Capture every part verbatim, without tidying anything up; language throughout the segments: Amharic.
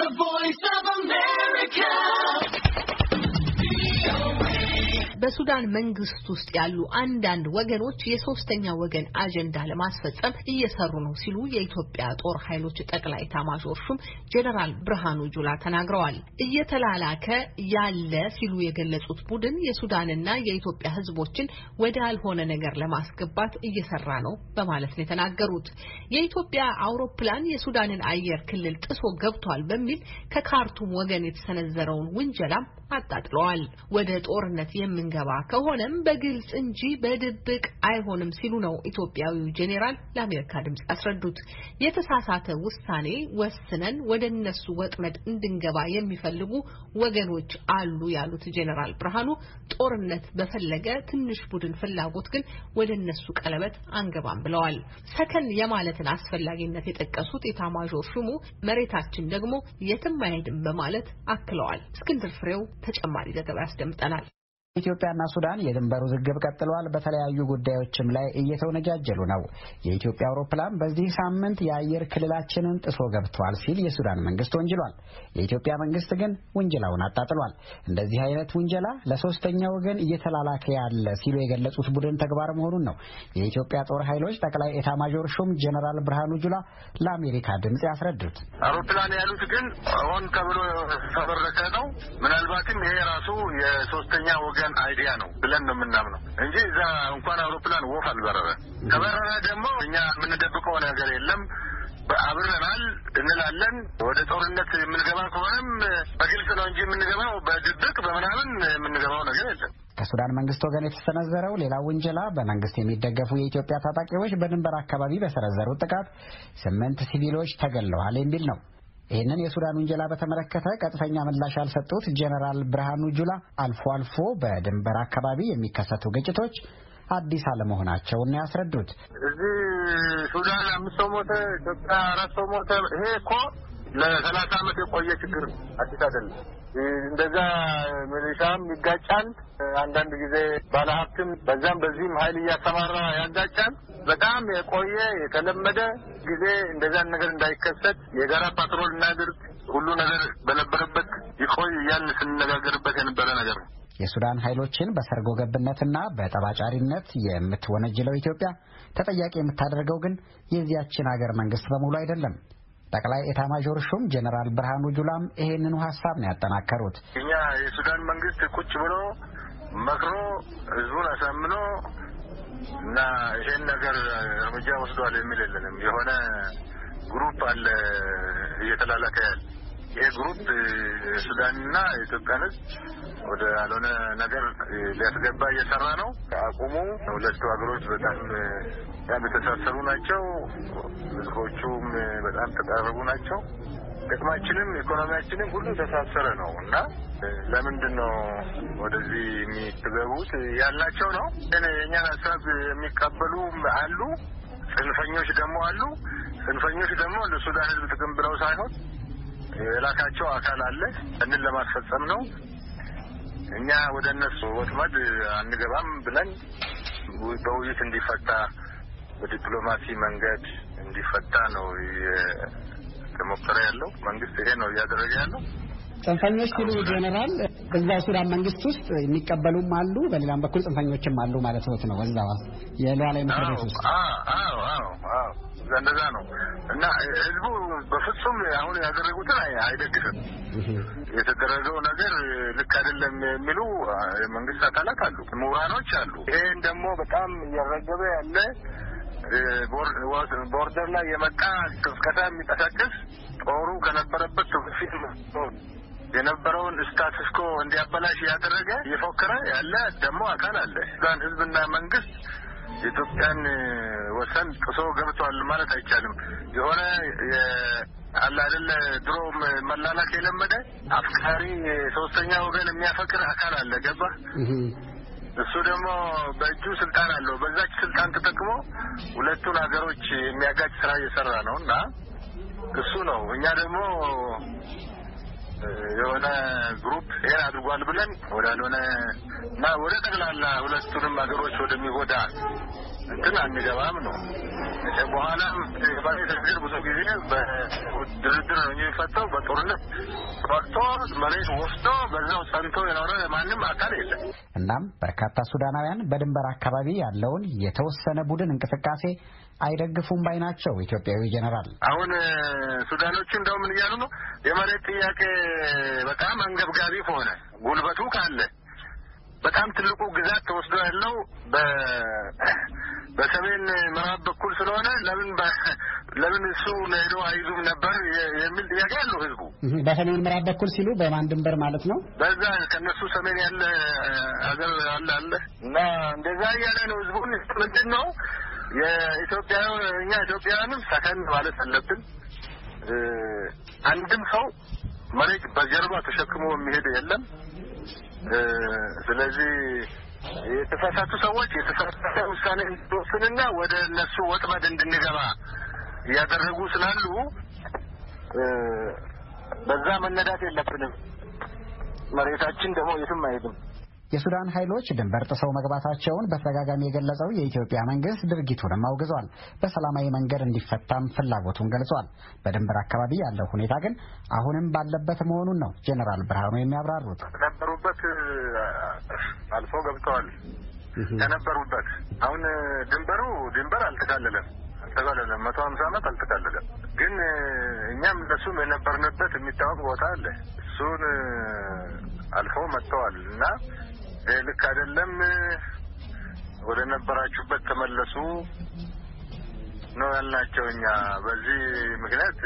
The Voice of America. በሱዳን መንግስት ውስጥ ያሉ አንዳንድ ወገኖች የሶስተኛ ወገን አጀንዳ ለማስፈጸም እየሰሩ ነው ሲሉ የኢትዮጵያ ጦር ኃይሎች ጠቅላይ ኤታማዦር ሹም ጀነራል ብርሃኑ ጁላ ተናግረዋል። እየተላላከ ያለ ሲሉ የገለጹት ቡድን የሱዳንና የኢትዮጵያ ህዝቦችን ወደ አልሆነ ነገር ለማስገባት እየሰራ ነው በማለት ነው የተናገሩት። የኢትዮጵያ አውሮፕላን የሱዳንን አየር ክልል ጥሶ ገብቷል በሚል ከካርቱም ወገን የተሰነዘረውን ውንጀላም አጣጥለዋል። ወደ ጦርነት የምን ገባ ከሆነም በግልጽ እንጂ በድብቅ አይሆንም ሲሉ ነው ኢትዮጵያዊው ጄኔራል ለአሜሪካ ድምጽ አስረዱት። የተሳሳተ ውሳኔ ወስነን ወደ እነሱ ወጥመድ እንድንገባ የሚፈልጉ ወገኖች አሉ ያሉት ጄኔራል ብርሃኑ ጦርነት በፈለገ ትንሽ ቡድን ፍላጎት ግን ወደ እነሱ ቀለበት አንገባም ብለዋል። ሰከን የማለትን አስፈላጊነት የጠቀሱት ኤታማዦር ሹሙ መሬታችን ደግሞ የትም አይሄድም በማለት አክለዋል። እስክንድር ፍሬው ተጨማሪ ዘገባ ያስደምጠናል። ኢትዮጵያና ሱዳን የድንበር ውዝግብ ቀጥሏል። በተለያዩ ጉዳዮችም ላይ እየተወነጃጀሉ ነው። የኢትዮጵያ አውሮፕላን በዚህ ሳምንት የአየር ክልላችንን ጥሶ ገብቷል ሲል የሱዳን መንግስት ወንጅሏል። የኢትዮጵያ መንግስት ግን ውንጀላውን አጣጥሏል። እንደዚህ አይነት ውንጀላ ለሶስተኛ ወገን እየተላላከ ያለ ሲሉ የገለጹት ቡድን ተግባር መሆኑን ነው የኢትዮጵያ ጦር ኃይሎች ጠቅላይ ኤታማዦር ሹም ጀነራል ብርሃኑ ጁላ ለአሜሪካ ድምጽ ያስረዱት። አውሮፕላን ያሉት ግን ሆን ተብሎ ተበረከ ነው። ምናልባትም ይሄ ራሱ የሶስተኛ ወገን አይዲያ ነው ብለን ነው የምናምነው እንጂ እዛ እንኳን አውሮፕላን ወፍ አልበረረ። ከበረረ ደግሞ እኛ የምንደብቀው ነገር የለም። አብረናል እንላለን። ወደ ጦርነት የምንገባ ከሆነም በግልጽ ነው እንጂ የምንገባው በድብቅ በምናምን የምንገባው ነገር የለም። ከሱዳን መንግስት ወገን የተሰነዘረው ሌላ ውንጀላ በመንግስት የሚደገፉ የኢትዮጵያ ታጣቂዎች በድንበር አካባቢ በሰነዘሩት ጥቃት ስምንት ሲቪሎች ተገለዋል የሚል ነው። ይህንን የሱዳን ውንጀላ በተመለከተ ቀጥተኛ ምላሽ ያልሰጡት ጀነራል ብርሃኑ ጁላ አልፎ አልፎ በድንበር አካባቢ የሚከሰቱ ግጭቶች አዲስ አለመሆናቸውን ነው ያስረዱት። እዚህ ሱዳን አምስት ሰው ሞተ፣ ኢትዮጵያ አራት ሰው ሞተ። ይሄ እኮ ለሰላሳ ዓመት የቆየ ችግር ነው፣ አዲስ አይደለም። እንደዛ ሚሊሻም ይጋጫል፣ አንዳንድ ጊዜ ባለሀብትም በዛም በዚህም ኃይል እያሰማራ ያጋጫል። በጣም የቆየ የተለመደ ጊዜ እንደዛን ነገር እንዳይከሰት የጋራ ፓትሮል እናድርግ፣ ሁሉ ነገር በነበረበት ይቆይ ያን ስንነጋገርበት የነበረ ነገር ነው። የሱዳን ኃይሎችን በሰርጎ ገብነትና በጠባጫሪነት የምትወነጅለው ኢትዮጵያ ተጠያቂ የምታደርገው ግን የዚያችን ሀገር መንግስት በሙሉ አይደለም። ጠቅላይ ኤታማዦር ሹም ጀነራል ብርሃኑ ጁላም ይሄንን ሐሳብ ነው ያጠናከሩት። እኛ የሱዳን መንግስት ቁጭ ብሎ መክሮ ህዝቡን አሳምኖ እና ይሄን ነገር እርምጃ ወስዷል የሚል የለንም። የሆነ ግሩፕ አለ እየተላላከ ያለ። ይሄ ግሩፕ ሱዳንና ኢትዮጵያን ወደ አልሆነ ነገር ሊያስገባ እየሰራ ነው። አቁሙ። ሁለቱ ሀገሮች በጣም የተሳሰሩ ናቸው። ህዝቦቹም በጣም ተቀራረቡ ናቸው። ጥቅማችንም ኢኮኖሚያችንም ሁሉ ተሳሰረ ነው እና ለምንድን ነው ወደዚህ የሚትገቡት ያላቸው ነው። የእኛን ሀሳብ የሚቀበሉ አሉ፣ ጽንፈኞች ደግሞ አሉ። ጽንፈኞች ደግሞ ለሱዳን ህዝብ ጥቅም ብለው ሳይሆን የላካቸው አካል አለ፣ እንን ለማስፈጸም ነው። እኛ ወደ እነሱ ወጥመድ አንገባም ብለን በውይይት እንዲፈታ በዲፕሎማሲ መንገድ እንዲፈታ ነው የተሞከረ ያለው። መንግስት ይሄ ነው እያደረገ ያለው። ጽንፈኞች ሲሉ ጄኔራል በዛው ሱዳን መንግስት ውስጥ የሚቀበሉም አሉ፣ በሌላም በኩል ጽንፈኞችም አሉ ማለት ነው። በዛው የሉዓላዊ ምክር ቤት ውስጥ አዎ አዎ አዎ አዎ እንደዛ ነው እና ህዝቡ በፍጹም አሁን ያደረጉትን አይደግፍም። የተደረገው ነገር ልክ አይደለም የሚሉ የመንግስት አካላት አሉ፣ ምሁራኖች አሉ። ይሄን ደግሞ በጣም እያረገበ ያለ ቦርደር ላይ የመጣ ቅስቀሳ የሚቀሳቀስ ጦሩ ከነበረበት በፊት የነበረውን ስታትስ ኮ እንዲያበላሽ ያደረገ እየፎከረ ያለ ደግሞ አካል አለ። ሱዳን ህዝብና መንግስት የኢትዮጵያን ወሰን ጥሶ ገብቷል ማለት አይቻልም። የሆነ አለ አይደለ ድሮ መላላክ የለመደ አፍቃሪ ሶስተኛ ወገን የሚያፈቅር አካል አለ። ገባ? እሱ ደግሞ በእጁ ስልጣን አለው። በዛች ስልጣን ተጠቅሞ ሁለቱን ሀገሮች የሚያጋጭ ስራ እየሰራ ነውና እሱ ነው። እኛ ደግሞ የሆነ ግሩፕ ይሄን አድርጓል ብለን ወዳልሆነ እና ወደ ጠቅላላ ሁለቱንም ሀገሮች ወደሚጎዳ እንትና እንደባም ነው በኋላ ባይ ተግብር ብዙ ጊዜ በድርድር ነው የሚፈታው በጦርነት ጦርነት መሬት ወስዶ በዛው ሰንቶ የኖረ ማንም አካል የለም። እናም በርካታ ሱዳናውያን በድንበር አካባቢ ያለውን የተወሰነ ቡድን እንቅስቃሴ አይደግፉም ባይ ናቸው። ኢትዮጵያዊ ጄኔራል አሁን ሱዳኖቹ እንደው ምን እያሉ ነው? የመሬት ጥያቄ በጣም አንገብጋቢ ሆነ። ጉልበቱ ካለ በጣም ትልቁ ግዛት ተወስዶ ያለው በሰሜን ምዕራብ በኩል ስለሆነ ለምን ለምን እሱ ለሄዶ አይዙም ነበር የሚል ጥያቄ ያለው ህዝቡ። በሰሜን ምዕራብ በኩል ሲሉ በማን ድንበር ማለት ነው? በዛ ከነሱ ሰሜን ያለ አገር አለ አለ እና እንደዛ ያለ ነው ህዝቡ። ምንድነው የኢትዮጵያው እኛ ኢትዮጵያውያንም ሰከን ማለት አለብን። አንድም ሰው መሬት በጀርባ ተሸክሞ የሚሄድ የለም። ስለዚህ የተሳሳቱ ሰዎች የተሳሳተ ውሳኔ እንድወስንና ወደ እነሱ ወጥመድ እንድንገባ ያደረጉ ስላሉ በዛ መነዳት የለብንም። መሬታችን ደግሞ የትም አይሄድም። የሱዳን ኃይሎች ድንበር ጥሰው መግባታቸውን በተደጋጋሚ የገለጸው የኢትዮጵያ መንግስት ድርጊቱንም አውግዟል። በሰላማዊ መንገድ እንዲፈታም ፍላጎቱን ገልጿል። በድንበር አካባቢ ያለው ሁኔታ ግን አሁንም ባለበት መሆኑን ነው ጄኔራል ብርሃኑ የሚያብራሩት። ነበሩበት አልፎ ገብተዋል። ተነበሩበት አሁን ድንበሩ ድንበር አልተካለለም ተካለለም መቶ ሃምሳ ዓመት አልተካለለም። ግን እኛም እንደሱ የነበርንበት የሚታወቅ ቦታ አለ። እሱን አልፎ መጥተዋልና ልክ አይደለም ወደ ነበራችሁበት ተመለሱ ነው ያልናቸው። እኛ በዚህ ምክንያት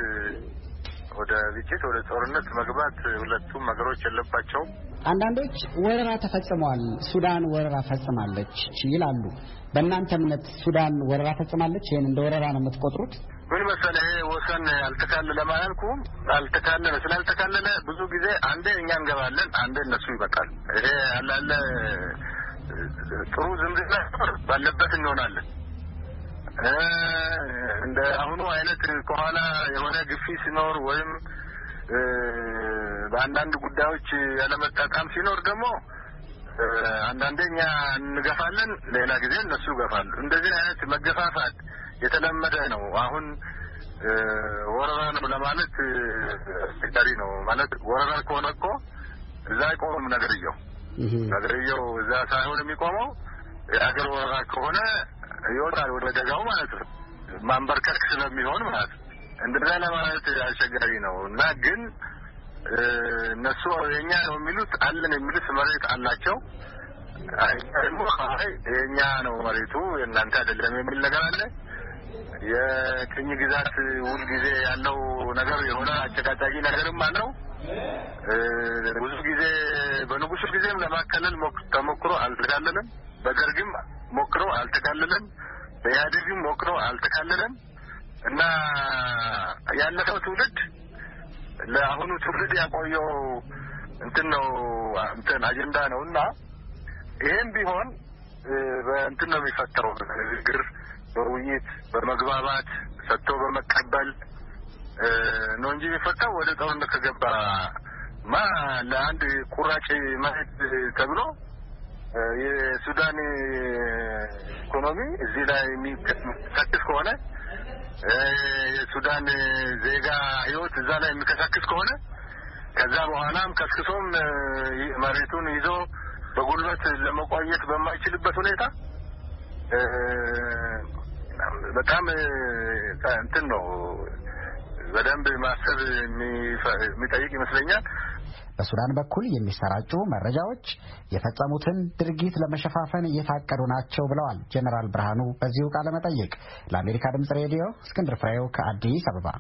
ወደ ግጭት ወደ ጦርነት መግባት ሁለቱም ሀገሮች የለባቸውም። አንዳንዶች ወረራ ተፈጽመዋል፣ ሱዳን ወረራ ፈጽማለች ይላሉ። በእናንተ እምነት ሱዳን ወረራ ፈጽማለች? ይሄን እንደ ወረራ ነው የምትቆጥሩት? ምን መሰለህ ወሰን አልተካለለ ማለትኩም አልተካለለ ስላልተካለለ ብዙ ጊዜ አንዴ እኛ እንገባለን አንዴ እነሱ ይበቃል። ይሄ አላለ ጥሩ ዝምድና ባለበት እንሆናለን። እንደ አሁኑ አይነት ከኋላ የሆነ ግፊት ሲኖር ወይም በአንዳንድ ጉዳዮች ያለመጣጣም ሲኖር ደግሞ አንዳንደኛ እንገፋለን፣ ሌላ ጊዜ እነሱ ይገፋሉ። እንደዚህ አይነት መገፋፋት የተለመደ ነው። አሁን ወረራ ነው ለማለት ትክክል ነው ማለት ወረራ ከሆነ እኮ እዛ አይቆምም ነገርየው ነገርየው እዛ ሳይሆን የሚቆመው አገር ወረራ ከሆነ ይወጣል ወደ ደጋው ማለት ነው። ማንበርከክ ስለሚሆን ማለት እንደዛ ለማለት አስቸጋሪ ነው። እና ግን እነሱ የኛ ነው የሚሉት አለን የሚሉት መሬት አላቸው። አይደለም ወይ የኛ ነው መሬቱ እናንተ አይደለም የሚል ነገር አለ። የቅኝ ግዛት ውል ጊዜ ያለው ነገር የሆነ አጨቃጫቂ ነገርም አለው። ብዙ ጊዜ በንጉሱ ጊዜም ለማካለል ተሞክሮ አልተካለለም። በደርግም ሞክሮ አልተካለለም። በኢህአዴግም ሞክሮ አልተካለለም። እና ያለፈው ትውልድ ለአሁኑ ትውልድ ያቆየው እንትን ነው እንትን አጀንዳ ነውና ይሄም ቢሆን እንትን ነው የሚፈጠረው ንግግር በውይይት በመግባባት ሰጥቶ በመቀበል ነው እንጂ የሚፈታው ወደ ጦርነት ከገባ ማ ለአንድ ቁራጭ መሬት ተብሎ የሱዳን ኢኮኖሚ እዚህ ላይ የሚከሰክስ ከሆነ የሱዳን ዜጋ ህይወት እዛ ላይ የሚከሰክስ ከሆነ ከዛ በኋላም ከስክሶም መሬቱን ይዞ በጉልበት ለመቆየት በማይችልበት ሁኔታ በጣም እንትን ነው በደንብ ማሰብ የሚጠይቅ ይመስለኛል። በሱዳን በኩል የሚሰራጩ መረጃዎች የፈጸሙትን ድርጊት ለመሸፋፈን እየታቀዱ ናቸው ብለዋል ጄኔራል ብርሃኑ በዚሁ ቃለ መጠይቅ። ለአሜሪካ ድምጽ ሬዲዮ እስክንድር ፍሬው ከአዲስ አበባ።